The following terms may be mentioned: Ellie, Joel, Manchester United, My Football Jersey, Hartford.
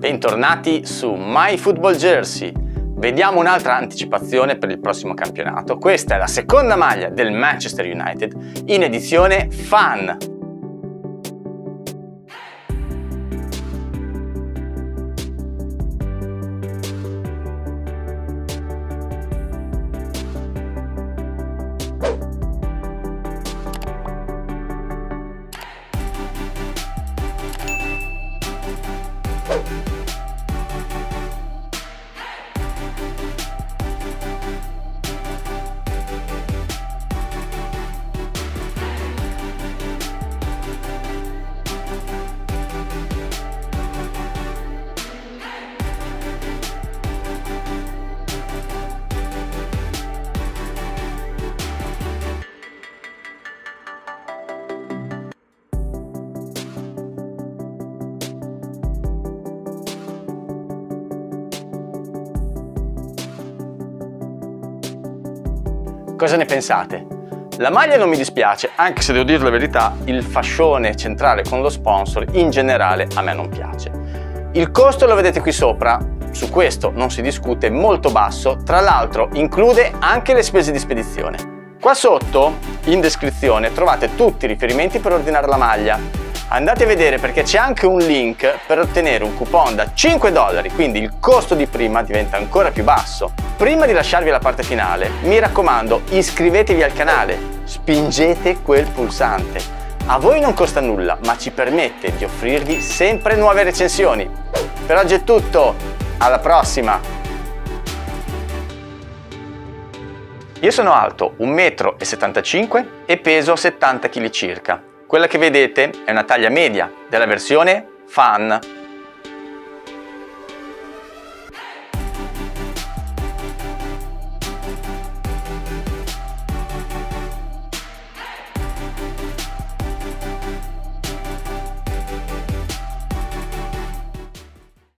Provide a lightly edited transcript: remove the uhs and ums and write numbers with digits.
Bentornati su My Football Jersey. Vediamo un'altra anticipazione per il prossimo campionato. Questa è la seconda maglia del Manchester United in edizione Fan. Cosa ne pensate? La maglia non mi dispiace, anche se devo dire la verità, il fascione centrale con lo sponsor in generale a me non piace. Il costo lo vedete qui sopra, su questo non si discute, molto basso, tra l'altro include anche le spese di spedizione. Qua sotto, in descrizione, trovate tutti i riferimenti per ordinare la maglia. Andate a vedere perché c'è anche un link per ottenere un coupon da $5, quindi il costo di prima diventa ancora più basso. Prima di lasciarvi alla parte finale, mi raccomando, iscrivetevi al canale, spingete quel pulsante. A voi non costa nulla, ma ci permette di offrirvi sempre nuove recensioni. Per oggi è tutto, alla prossima! Io sono alto 1,75 m e peso 70 kg circa. Quella che vedete è una taglia media della versione Fan.